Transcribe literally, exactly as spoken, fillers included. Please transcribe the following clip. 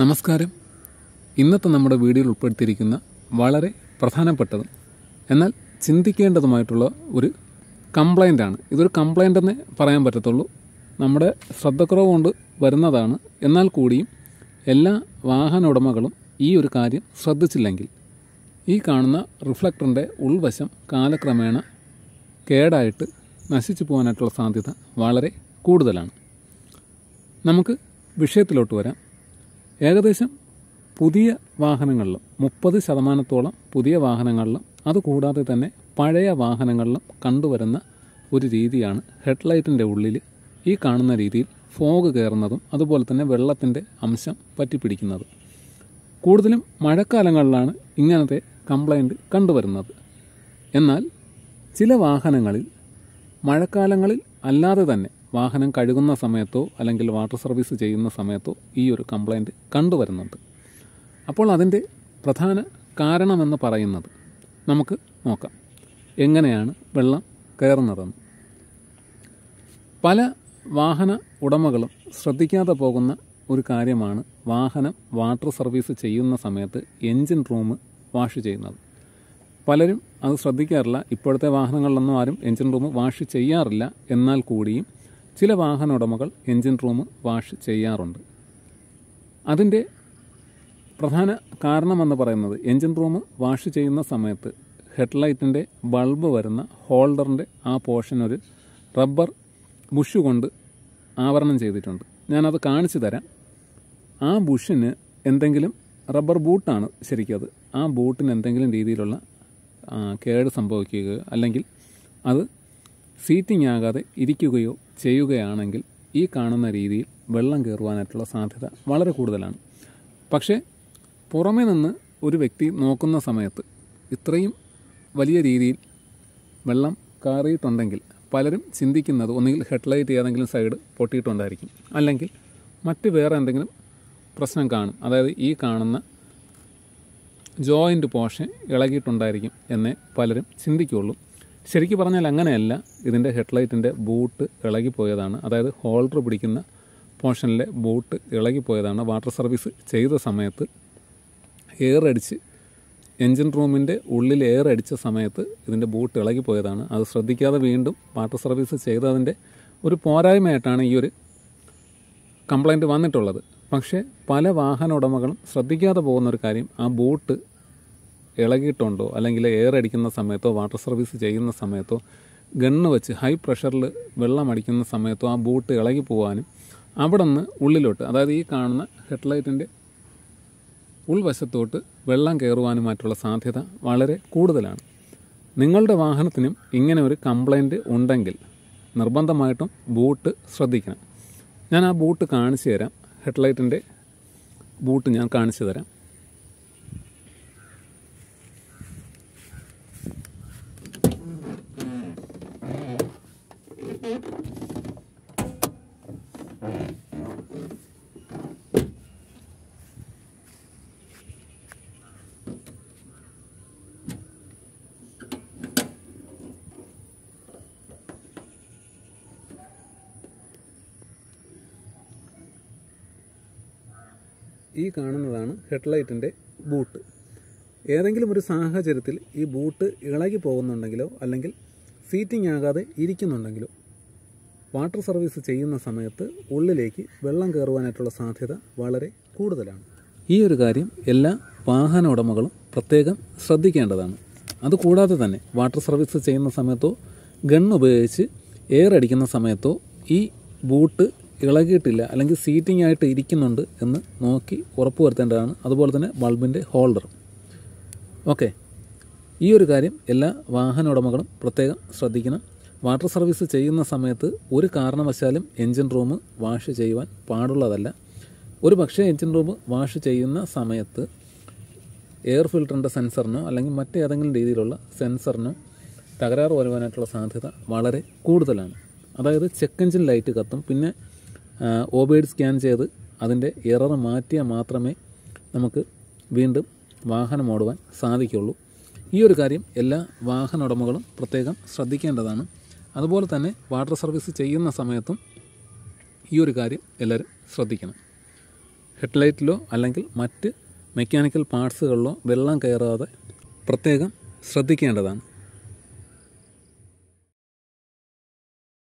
നമസ്കാരം. ഇന്നത്തെ നമ്മുടെ വീഡിയോയിൽ ഉൾപ്പെടുത്തിയിരിക്കുന്ന വളരെ പ്രധാനപ്പെട്ടതും എന്നാൽ ചിന്തിക്കേണ്ടതുമായിട്ടുള്ള ഒരു കംപ്ലൈൻ്റാണ്. ഇതൊരു കംപ്ലൈൻ്റ് എന്നേ പറയാൻ പറ്റത്തുള്ളൂ. നമ്മുടെ ശ്രദ്ധക്കുറവ് കൊണ്ട് വരുന്നതാണ്. എന്നാൽ കൂടിയും എല്ലാ വാഹന ഉടമകളും ഈ ഒരു കാര്യം ശ്രദ്ധിച്ചില്ലെങ്കിൽ ഈ കാണുന്ന റിഫ്ലക്ടറിൻ്റെ ഉൾവശം കാലക്രമേണ കേടായിട്ട് നശിച്ചു പോകാനായിട്ടുള്ള സാധ്യത വളരെ കൂടുതലാണ്. നമുക്ക് വിഷയത്തിലോട്ട് വരാം. ഏകദേശം പുതിയ വാഹനങ്ങളിലും മുപ്പത് ശതമാനത്തോളം പുതിയ വാഹനങ്ങളിലും അതുകൂടാതെ തന്നെ പഴയ വാഹനങ്ങളിലും കണ്ടുവരുന്ന ഒരു രീതിയാണ് ഹെഡ്ലൈറ്റിൻ്റെ ഉള്ളിൽ ഈ കാണുന്ന രീതിയിൽ ഫോഗ് കയറുന്നതും അതുപോലെ തന്നെ വെള്ളത്തിൻ്റെ അംശം പറ്റിപ്പിടിക്കുന്നത്. കൂടുതലും മഴക്കാലങ്ങളിലാണ് ഇങ്ങനത്തെ കംപ്ലൈൻറ്റ് കണ്ടുവരുന്നത്. എന്നാൽ ചില വാഹനങ്ങളിൽ മഴക്കാലങ്ങളിൽ അല്ലാതെ തന്നെ വാഹനം കഴുകുന്ന സമയത്തോ അല്ലെങ്കിൽ വാട്ടർ സർവീസ് ചെയ്യുന്ന സമയത്തോ ഈ ഒരു കംപ്ലൈൻറ്റ് കണ്ടുവരുന്നുണ്ട്. അപ്പോൾ അതിൻ്റെ പ്രധാന കാരണമെന്ന് പറയുന്നത് നമുക്ക് നോക്കാം, എങ്ങനെയാണ് വെള്ളം കയറുന്നതെന്ന്. പല വാഹന ഉടമകളും ശ്രദ്ധിക്കാതെ പോകുന്ന ഒരു കാര്യമാണ് വാഹനം വാട്ടർ സർവീസ് ചെയ്യുന്ന സമയത്ത് എൻജിൻ റൂം വാഷ് ചെയ്യുന്നത്. പലരും അത് ശ്രദ്ധിക്കാറില്ല. ഇപ്പോഴത്തെ വാഹനങ്ങളിലൊന്നും ആരും എൻജിൻ റൂം വാഷ് ചെയ്യാറില്ല. എന്നാൽ കൂടിയും ചില വാഹന ഉടമകൾ എൻജിൻ റൂം വാഷ് ചെയ്യാറുണ്ട്. അതിൻ്റെ പ്രധാന കാരണമെന്ന് പറയുന്നത് എൻജിൻ റൂം വാഷ് ചെയ്യുന്ന സമയത്ത് ഹെഡ്ലൈറ്റിൻ്റെ ബൾബ് വരുന്ന ഹോൾഡറിൻ്റെ ആ പോർഷൻ ഒരു റബ്ബർ ബുഷ് കൊണ്ട് ആവരണം ചെയ്തിട്ടുണ്ട്. ഞാനത് കാണിച്ചു തരാം. ആ ബുഷിന് എന്തെങ്കിലും റബ്ബർ ബൂട്ടാണ് ശരിക്കും അത്. ആ ബൂട്ടിന് എന്തെങ്കിലും രീതിയിലുള്ള കേട് സംഭവിക്കുകയോ അല്ലെങ്കിൽ അത് സീറ്റിംഗ് ആകാതെ ഇരിക്കുകയോ ചെയ്യുകയാണെങ്കിൽ ഈ കാണുന്ന രീതിയിൽ വെള്ളം കയറുവാനായിട്ടുള്ള സാധ്യത വളരെ കൂടുതലാണ്. പക്ഷേ പുറമെ നിന്ന് ഒരു വ്യക്തി നോക്കുന്ന സമയത്ത് ഇത്രയും വലിയ രീതിയിൽ വെള്ളം കയറിയിട്ടുണ്ടെങ്കിൽ പലരും ചിന്തിക്കുന്നത് ഒന്നുകിൽ ഹെഡ്ലൈറ്റ് ഏതെങ്കിലും സൈഡ് പൊട്ടിയിട്ടുണ്ടായിരിക്കും, അല്ലെങ്കിൽ മറ്റ് വേറെ എന്തെങ്കിലും പ്രശ്നം കാണും, അതായത് ഈ കാണുന്ന ജോയിൻ്റ് പോർഷൻ ഇളകിയിട്ടുണ്ടായിരിക്കും എന്നേ പലരും ചിന്തിക്കുകയുള്ളൂ. ശരിക്കും പറഞ്ഞാൽ അങ്ങനെയല്ല. ഇതിൻ്റെ ഹെഡ്ലൈറ്റിൻ്റെ ബൂട്ട് ഇളകിപ്പോയതാണ്, അതായത് ഹോൾഡർ പിടിക്കുന്ന പോർഷനിലെ ബൂട്ട് ഇളകിപ്പോയതാണ്. വാട്ടർ സർവീസ് ചെയ്ത സമയത്ത് എയറടിച്ച് എൻജിൻ റൂമിൻ്റെ ഉള്ളിൽ എയറടിച്ച സമയത്ത് ഇതിൻ്റെ ബൂട്ട് ഇളകിപ്പോയതാണ്. അത് ശ്രദ്ധിക്കാതെ വീണ്ടും വാട്ടർ സർവീസ് ചെയ്തതിൻ്റെ ഒരു പോരായ്മയായിട്ടാണ് ഈ ഒരു കംപ്ലൈൻറ്റ് വന്നിട്ടുള്ളത്. പക്ഷേ പല വാഹന ഉടമകളും ശ്രദ്ധിക്കാതെ പോകുന്നൊരു കാര്യം ആ ബൂട്ട് ഇളകിയിട്ടുണ്ടോ അല്ലെങ്കിൽ എയർ അടിക്കുന്ന സമയത്തോ വാട്ടർ സർവീസ് ചെയ്യുന്ന സമയത്തോ ഗണ്ണ് വെച്ച് ഹൈ പ്രഷറിൽ വെള്ളം അടിക്കുന്ന സമയത്തോ ആ ബൂട്ട് ഇളകി പോകാനും അവിടെ നിന്ന് ഉള്ളിലോട്ട്, അതായത് ഈ കാണുന്ന ഹെഡ്ലൈറ്റിൻ്റെ ഉൾവശത്തോട്ട് വെള്ളം കയറുവാനുമായിട്ടുള്ള സാധ്യത വളരെ കൂടുതലാണ്. നിങ്ങളുടെ വാഹനത്തിനും ഇങ്ങനെ ഒരു കംപ്ലൈൻറ്റ് ഉണ്ടെങ്കിൽ നിർബന്ധമായിട്ടും ബൂട്ട് ശ്രദ്ധിക്കണം. ഞാൻ ആ ബൂട്ട് കാണിച്ചു തരാം. ഹെഡ്ലൈറ്റിൻ്റെ ബൂട്ട് ഞാൻ കാണിച്ചു തരാം. ഈ കാണുന്നതാണ് ഹെഡ്ലൈറ്റിൻ്റെ ബൂട്ട്. ഏതെങ്കിലും ഒരു സാഹചര്യത്തിൽ ഈ ബൂട്ട് ഇളകി പോകുന്നുണ്ടെങ്കിലോ അല്ലെങ്കിൽ സീറ്റിംഗ് ആകാതെ ഇരിക്കുന്നുണ്ടെങ്കിലോ വാട്ടർ സർവീസ് ചെയ്യുന്ന സമയത്ത് ഉള്ളിലേക്ക് വെള്ളം കയറുവാനായിട്ടുള്ള സാധ്യത വളരെ കൂടുതലാണ്. ഈ ഒരു കാര്യം എല്ലാ വാഹന ഉടമകളും പ്രത്യേകം ശ്രദ്ധിക്കേണ്ടതാണ്. അതുകൂടാതെ തന്നെ വാട്ടർ സർവീസ് ചെയ്യുന്ന സമയത്തോ ഗണ്ണ് ഉപയോഗിച്ച് എയർ അടിക്കുന്ന സമയത്തോ ഈ ബൂട്ട് ഇളകിയിട്ടില്ല അല്ലെങ്കിൽ സീറ്റിംഗ് ആയിട്ട് ഇരിക്കുന്നുണ്ട് എന്ന് നോക്കി ഉറപ്പ് വരുത്തേണ്ടതാണ്. അതുപോലെ തന്നെ ബൾബിൻ്റെ ഹോൾഡർ. ഓക്കെ, ഈ ഒരു കാര്യം എല്ലാ വാഹന ഉടമകളും പ്രത്യേകം ശ്രദ്ധിക്കണം. വാട്ടർ സർവീസ് ചെയ്യുന്ന സമയത്ത് ഒരു കാരണവശാലും എൻജിൻ റൂം വാഷ് ചെയ്യുവാൻ പാടുള്ളതല്ല. ഒരു പക്ഷേ എൻജിൻ റൂം വാഷ് ചെയ്യുന്ന സമയത്ത് എയർ ഫിൽറ്ററിൻ്റെ സെൻസറിനോ അല്ലെങ്കിൽ മറ്റേതെങ്കിലും രീതിയിലുള്ള സെൻസറിനോ തകരാറ് വരുവാനായിട്ടുള്ള സാധ്യത വളരെ കൂടുതലാണ്. അതായത് ചെക്ക് എൻജിൻ ലൈറ്റ് കത്തും. പിന്നെ ഓബേഡ് സ്കാൻ ചെയ്ത് അതിൻ്റെ എറർ മാറ്റിയാൽ മാത്രമേ നമുക്ക് വീണ്ടും വാഹനം ഓടുവാൻ സാധിക്കുകയുള്ളൂ. ഈ ഒരു കാര്യം എല്ലാ വാഹന ഉടമകളും പ്രത്യേകം ശ്രദ്ധിക്കേണ്ടതാണ്. അതുപോലെ തന്നെ വാട്ടർ സർവീസ് ചെയ്യുന്ന സമയത്തും ഈ ഒരു കാര്യം എല്ലാവരും ശ്രദ്ധിക്കണം. ഹെഡ്ലൈറ്റിലോ അല്ലെങ്കിൽ മറ്റ് മെക്കാനിക്കൽ പാർട്സുകളിലോ വെള്ളം കയറാതെ പ്രത്യേകം ശ്രദ്ധിക്കേണ്ടതാണ്.